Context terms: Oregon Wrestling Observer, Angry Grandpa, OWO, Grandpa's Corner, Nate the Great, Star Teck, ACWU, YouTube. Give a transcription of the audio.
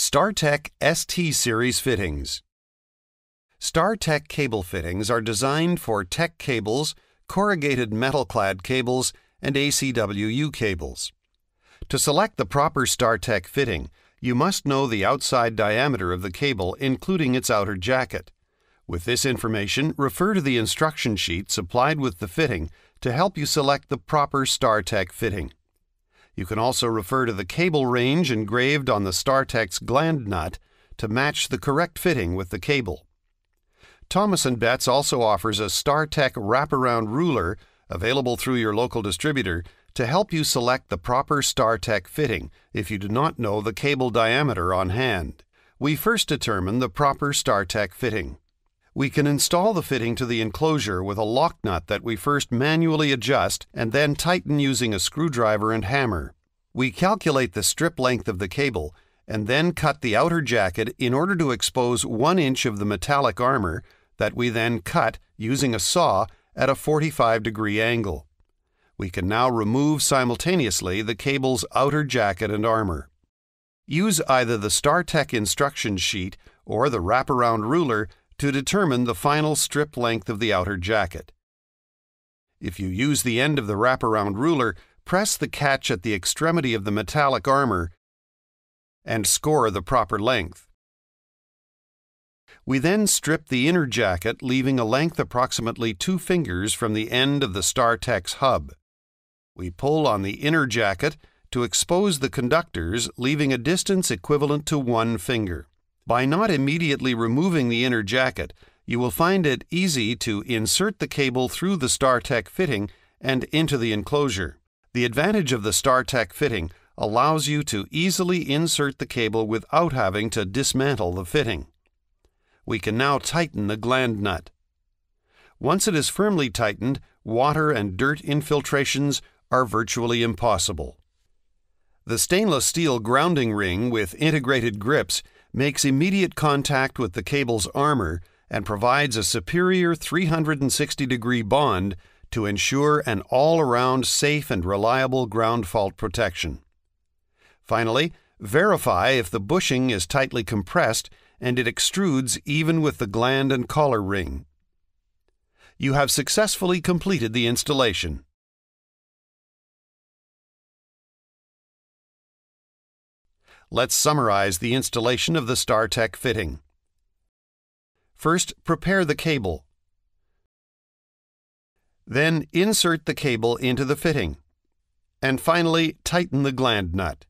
Star Teck ST Series Fittings. Star Teck cable fittings are designed for Teck cables, corrugated metal-clad cables, and ACWU cables. To select the proper Star Teck fitting, you must know the outside diameter of the cable, including its outer jacket. With this information, refer to the instruction sheet supplied with the fitting to help you select the proper Star Teck fitting. You can also refer to the cable range engraved on the Star Teck's gland nut to match the correct fitting with the cable. Thomas & Betts also offers a Star Teck wraparound ruler available through your local distributor to help you select the proper Star Teck fitting if you do not know the cable diameter on hand. We first determine the proper Star Teck fitting. We can install the fitting to the enclosure with a lock nut that we first manually adjust and then tighten using a screwdriver and hammer. We calculate the strip length of the cable and then cut the outer jacket in order to expose 1 inch of the metallic armor that we then cut using a saw at a 45-degree angle. We can now remove simultaneously the cable's outer jacket and armor. Use either the Star Teck instruction sheet or the wraparound ruler to determine the final strip length of the outer jacket. If you use the end of the wraparound ruler, press the catch at the extremity of the metallic armor and score the proper length. We then strip the inner jacket, leaving a length approximately 2 fingers from the end of the Star Teck's hub. We pull on the inner jacket to expose the conductors, leaving a distance equivalent to 1 finger. By not immediately removing the inner jacket, you will find it easy to insert the cable through the Star Teck fitting and into the enclosure. The advantage of the Star Teck fitting allows you to easily insert the cable without having to dismantle the fitting. We can now tighten the gland nut. Once it is firmly tightened, water and dirt infiltrations are virtually impossible. The stainless steel grounding ring with integrated grips makes immediate contact with the cable's armor and provides a superior 360-degree bond to ensure an all-around safe and reliable ground fault protection. Finally, verify if the bushing is tightly compressed and it extrudes even with the gland and collar ring. You have successfully completed the installation. Let's summarize the installation of the Star Teck fitting. First, prepare the cable. Then, insert the cable into the fitting. And finally, tighten the gland nut.